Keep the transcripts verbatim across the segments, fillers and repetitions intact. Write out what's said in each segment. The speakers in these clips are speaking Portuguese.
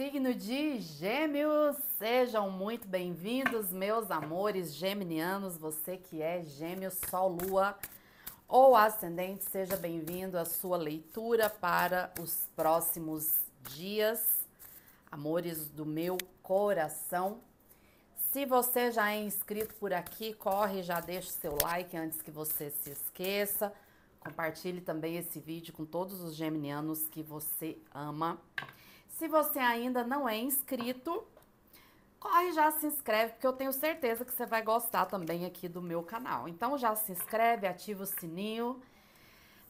Signo de Gêmeos, sejam muito bem-vindos, meus amores geminianos. Você que é gêmeo, sol, lua ou ascendente, seja bem-vindo à sua leitura para os próximos dias, amores do meu coração. Se você já é inscrito por aqui, corre, já deixa o seu like antes que você se esqueça. Compartilhe também esse vídeo com todos os geminianos que você ama. Se você ainda não é inscrito, corre, já se inscreve, porque eu tenho certeza que você vai gostar também aqui do meu canal. Então já se inscreve, ativa o sininho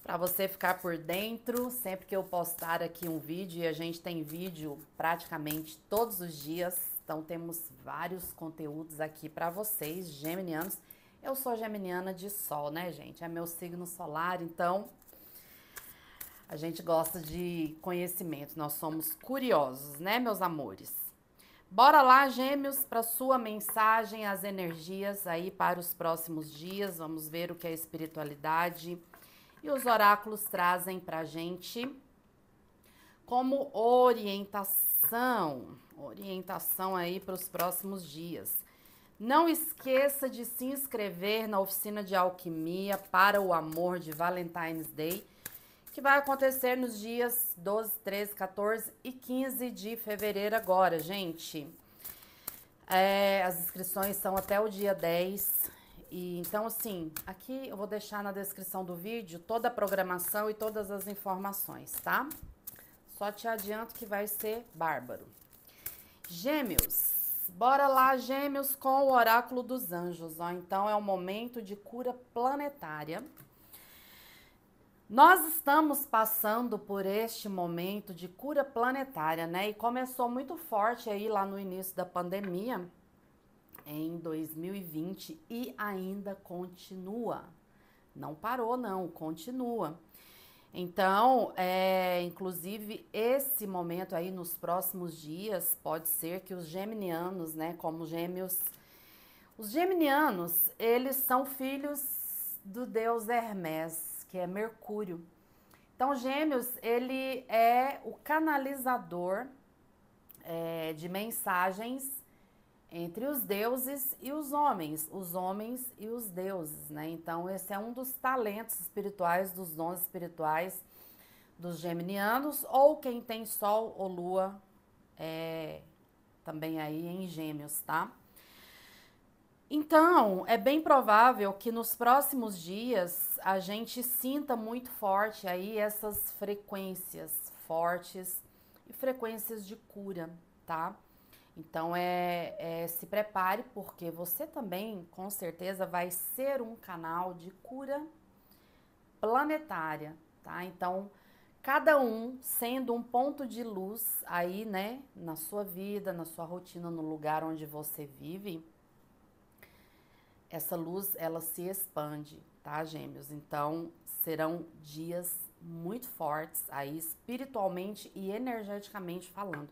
para você ficar por dentro. Sempre que eu postar aqui um vídeo, e a gente tem vídeo praticamente todos os dias, então temos vários conteúdos aqui para vocês, geminianos. Eu sou geminiana de sol, né, gente? É meu signo solar, então a gente gosta de conhecimento, nós somos curiosos, né, meus amores? Bora lá, gêmeos, para sua mensagem, as energias aí para os próximos dias. Vamos ver o que a espiritualidade e os oráculos trazem pra gente como orientação, orientação aí para os próximos dias. Não esqueça de se inscrever na oficina de alquimia para o amor de Valentine's Day, que vai acontecer nos dias doze, treze, quatorze e quinze de fevereiro agora, gente. É, as inscrições são até o dia dez. E, então, assim, aqui eu vou deixar na descrição do vídeo toda a programação e todas as informações, tá? Só te adianto que vai ser bárbaro. Gêmeos, bora lá, gêmeos, com o oráculo dos anjos, ó. Então, é um momento de cura planetária. Nós estamos passando por este momento de cura planetária, né? E começou muito forte aí lá no início da pandemia, em dois mil e vinte, e ainda continua. Não parou, não, continua. Então, é, inclusive, esse momento aí nos próximos dias, pode ser que os geminianos, né, como gêmeos... Os geminianos, eles são filhos do deus Hermes, que é Mercúrio. Então, Gêmeos, ele é o canalizador é, de mensagens entre os deuses e os homens, os homens e os deuses, né? Então, esse é um dos talentos espirituais, dos dons espirituais dos geminianos, ou quem tem Sol ou Lua é, também aí em Gêmeos, tá? Então, é bem provável que nos próximos dias a gente sinta muito forte aí essas frequências fortes e frequências de cura, tá? Então, é, é, se prepare, porque você também, com certeza, vai ser um canal de cura planetária, tá? Então, cada um sendo um ponto de luz aí, né, na sua vida, na sua rotina, no lugar onde você vive. Essa luz, ela se expande, tá, gêmeos? Então, serão dias muito fortes aí, espiritualmente e energeticamente falando.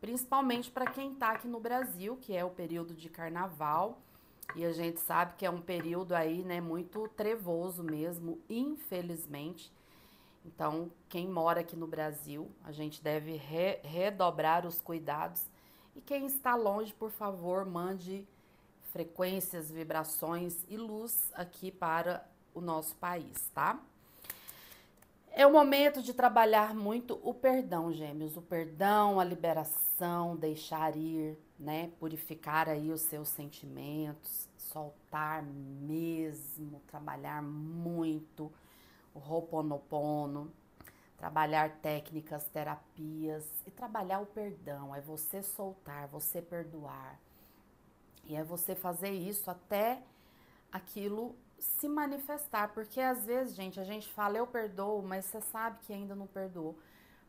Principalmente para quem tá aqui no Brasil, que é o período de carnaval. E a gente sabe que é um período aí, né, muito trevoso mesmo, infelizmente. Então, quem mora aqui no Brasil, a gente deve re- redobrar os cuidados. E quem está longe, por favor, mande frequências, vibrações e luz aqui para o nosso país, tá? É o momento de trabalhar muito o perdão, gêmeos. O perdão, a liberação, deixar ir, né? Purificar aí os seus sentimentos, soltar mesmo, trabalhar muito o ho'oponopono, trabalhar técnicas, terapias e trabalhar o perdão. É você soltar, você perdoar. E é você fazer isso até aquilo se manifestar. Porque às vezes, gente, a gente fala, eu perdoo, mas você sabe que ainda não perdoou.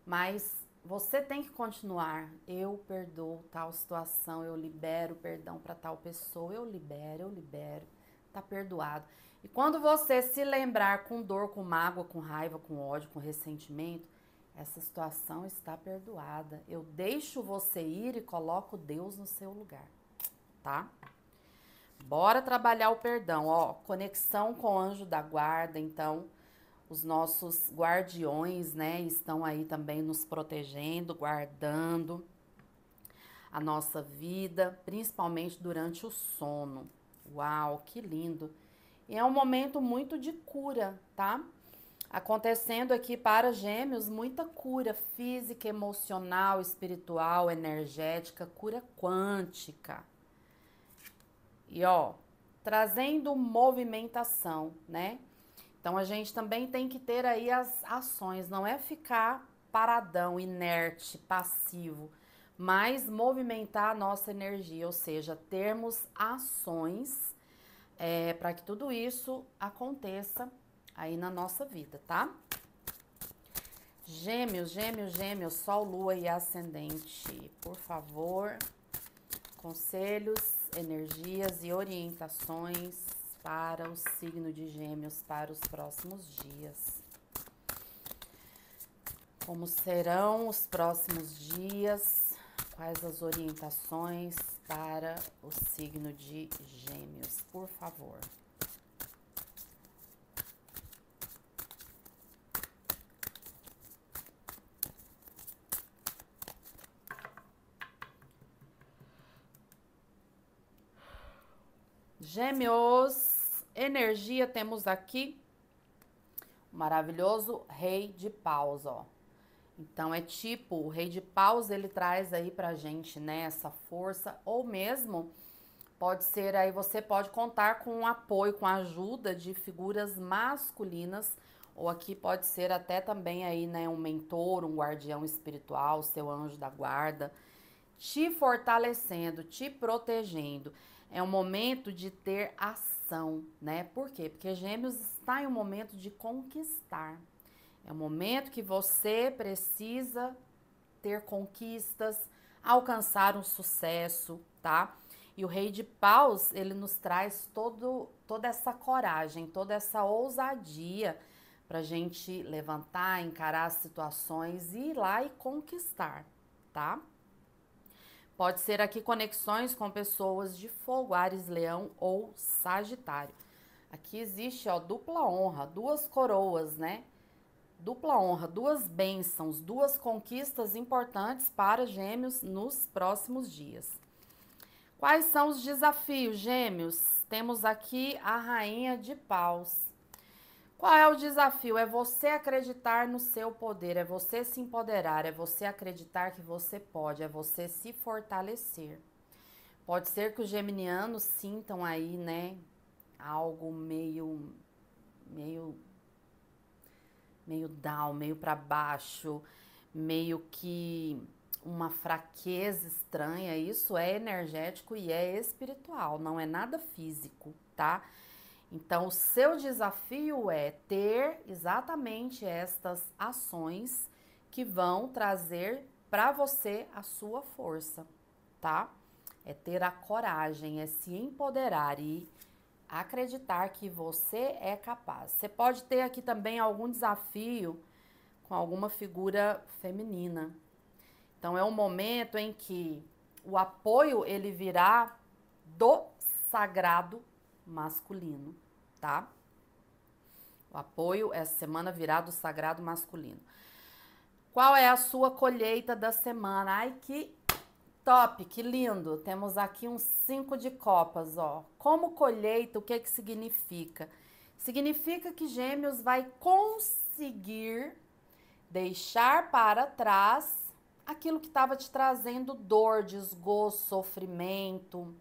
Mas você tem que continuar. Eu perdoo tal situação, eu libero perdão para tal pessoa, eu libero, eu libero. Tá perdoado. E quando você se lembrar com dor, com mágoa, com raiva, com ódio, com ressentimento, essa situação está perdoada. Eu deixo você ir e coloco Deus no seu lugar. Tá? Bora trabalhar o perdão, ó, conexão com o anjo da guarda. Então, os nossos guardiões, né, estão aí também nos protegendo, guardando, a nossa vida, principalmente durante o sono. Uau, que lindo! E é um momento muito de cura, tá? Acontecendo aqui para Gêmeos, muita cura física, emocional, espiritual, energética, cura quântica. E ó, trazendo movimentação, né? Então a gente também tem que ter aí as ações, não é ficar paradão, inerte, passivo, mas movimentar a nossa energia, ou seja, termos ações é, para que tudo isso aconteça aí na nossa vida, tá? Gêmeos, gêmeos, gêmeos, Sol, Lua e Ascendente, por favor, conselhos, energias e orientações para o signo de Gêmeos para os próximos dias. Como serão os próximos dias? Quais as orientações para o signo de Gêmeos, por favor? Gêmeos, energia, temos aqui o maravilhoso Rei de Paus, ó. Então é tipo, o Rei de Paus, ele traz aí pra gente, né, essa força, ou mesmo pode ser aí, você pode contar com o apoio, com a ajuda de figuras masculinas, ou aqui pode ser até também aí, né, um mentor, um guardião espiritual, seu anjo da guarda, te fortalecendo, te protegendo. É um momento de ter ação, né? Por quê? Porque Gêmeos está em um momento de conquistar. É um momento que você precisa ter conquistas, alcançar um sucesso, tá? E o Rei de Paus, ele nos traz todo, toda essa coragem, toda essa ousadia pra gente levantar, encarar as situações e ir lá e conquistar, tá? Pode ser aqui conexões com pessoas de fogo, Áries, Leão ou Sagitário. Aqui existe, ó, dupla honra, duas coroas, né? Dupla honra, duas bênçãos, duas conquistas importantes para Gêmeos nos próximos dias. Quais são os desafios, Gêmeos? Temos aqui a Rainha de Paus. Qual é o desafio? É você acreditar no seu poder, é você se empoderar, é você acreditar que você pode, é você se fortalecer. Pode ser que os geminianos sintam aí, né, algo meio... meio... meio down, meio para baixo, meio que uma fraqueza estranha. Isso é energético e é espiritual, não é nada físico, tá? Então, o seu desafio é ter exatamente estas ações que vão trazer para você a sua força, tá? É ter a coragem, é se empoderar e acreditar que você é capaz. Você pode ter aqui também algum desafio com alguma figura feminina. Então é um momento em que o apoio ele virá do sagrado masculino, tá? O apoio essa semana virá do sagrado masculino. Qual é a sua colheita da semana? Ai, que top, que lindo! Temos aqui um cinco de copas, ó. Como colheita, o que que significa? Significa que Gêmeos vai conseguir deixar para trás aquilo que estava te trazendo dor, desgosto, sofrimento,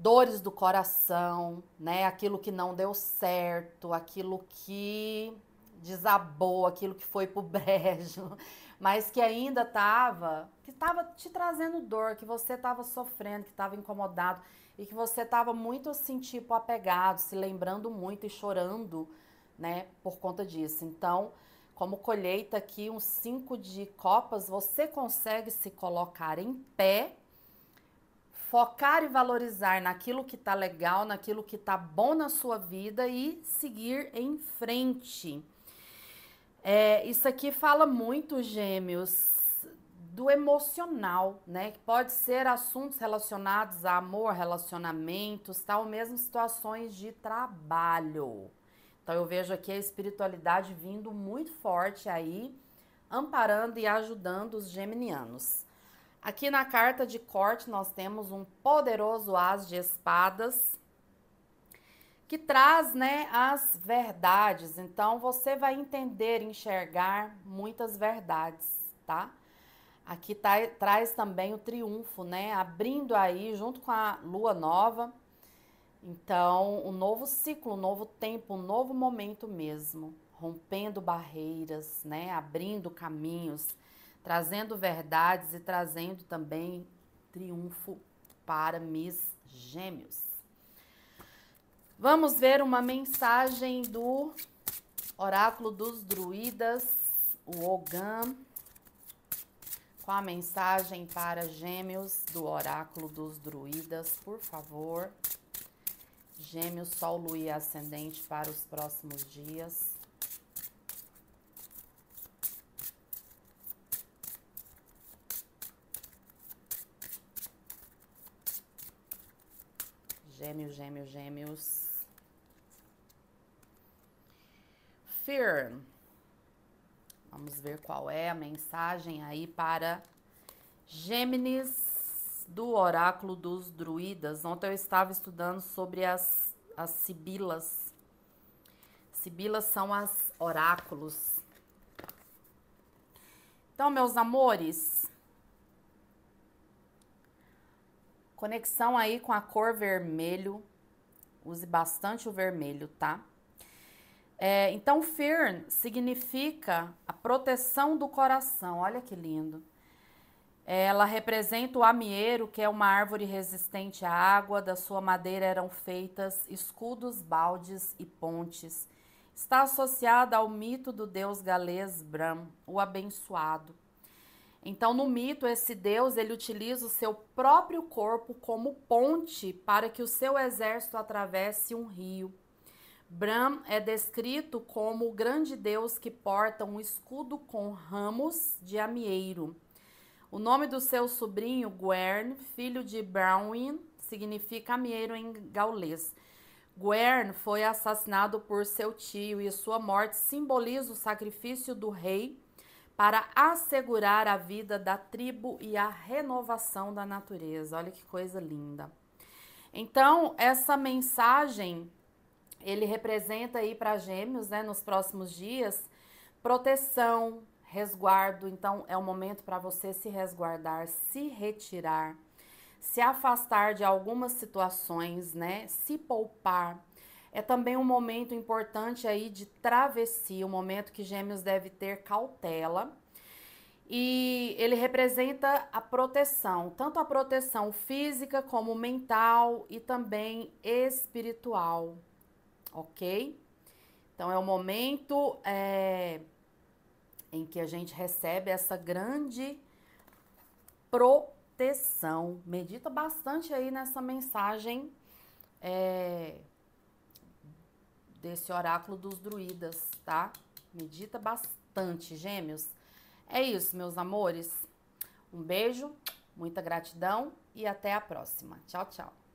dores do coração, né? Aquilo que não deu certo, aquilo que desabou, aquilo que foi pro brejo, mas que ainda tava, que tava te trazendo dor, que você tava sofrendo, que tava incomodado e que você tava muito assim, tipo, apegado, se lembrando muito e chorando, né, por conta disso. Então, como colheita aqui, uns cinco de copas, você consegue se colocar em pé, focar e valorizar naquilo que tá legal, naquilo que tá bom na sua vida e seguir em frente. É, isso aqui fala muito, Gêmeos, do emocional, né? Que pode ser assuntos relacionados a amor, relacionamentos, tal, mesmo situações de trabalho. Então eu vejo aqui a espiritualidade vindo muito forte aí, amparando e ajudando os geminianos. Aqui na carta de corte nós temos um poderoso Ás de Espadas, que traz, né, as verdades. Então você vai entender, enxergar muitas verdades, tá? Aqui tá, traz também o triunfo, né? Abrindo aí junto com a lua nova. Então, um novo ciclo, um novo tempo, um novo momento mesmo. Rompendo barreiras, né? Abrindo caminhos, trazendo verdades e trazendo também triunfo para Miss Gêmeos. Vamos ver uma mensagem do Oráculo dos Druidas, o Ogan, com a mensagem para Gêmeos do Oráculo dos Druidas, por favor. Gêmeos, Sol, Lua e Ascendente para os próximos dias. Gêmeos, Gêmeos, Gêmeos. Fearn. Vamos ver qual é a mensagem aí para Gêmeos do Oráculo dos Druidas. Ontem eu estava estudando sobre as, as Sibilas. Sibilas são as oráculos. Então, meus amores, conexão aí com a cor vermelho. Use bastante o vermelho, tá? É, então, Fearn significa a proteção do coração. Olha que lindo. Ela representa o amieiro, que é uma árvore resistente à água. Da sua madeira eram feitas escudos, baldes e pontes. Está associada ao mito do deus galês Bran, o abençoado. Então, no mito, esse deus, ele utiliza o seu próprio corpo como ponte para que o seu exército atravesse um rio. Bran é descrito como o grande deus que porta um escudo com ramos de amieiro. O nome do seu sobrinho, Gwern, filho de Bramwyn, significa amieiro em gaulês. Gwern foi assassinado por seu tio e sua morte simboliza o sacrifício do rei para assegurar a vida da tribo e a renovação da natureza. Olha que coisa linda. Então, essa mensagem, ele representa aí para Gêmeos, né, nos próximos dias, proteção, resguardo. Então, é um momento para você se resguardar, se retirar, se afastar de algumas situações, né, se poupar. É também um momento importante aí de travessia, um momento que Gêmeos deve ter cautela. E ele representa a proteção, tanto a proteção física como mental e também espiritual, ok? Então é um momento é, em que a gente recebe essa grande proteção. Medita bastante aí nessa mensagem é, desse Oráculo dos Druidas, tá? Medita bastante, Gêmeos. É isso, meus amores. Um beijo, muita gratidão e até a próxima. Tchau, tchau.